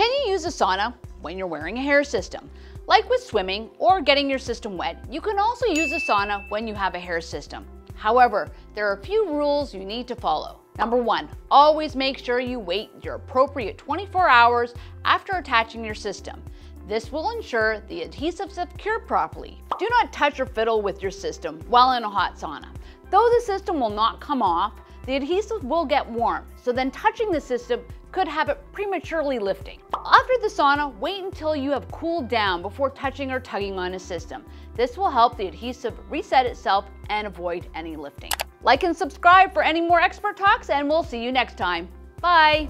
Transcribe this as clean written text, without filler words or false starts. Can you use a sauna when you're wearing a hair system? Like with swimming or getting your system wet, you can also use a sauna when you have a hair system. However, there are a few rules you need to follow. Number 1, always make sure you wait your appropriate 24 hours after attaching your system. This will ensure the adhesives have cured properly. Do not touch or fiddle with your system while in a hot sauna. Though the system will not come off, the adhesive will get warm, so then touching the system could have it prematurely lifting. After the sauna, wait until you have cooled down before touching or tugging on a system. This will help the adhesive reset itself and avoid any lifting. Like and subscribe for any more expert talks, and we'll see you next time. Bye.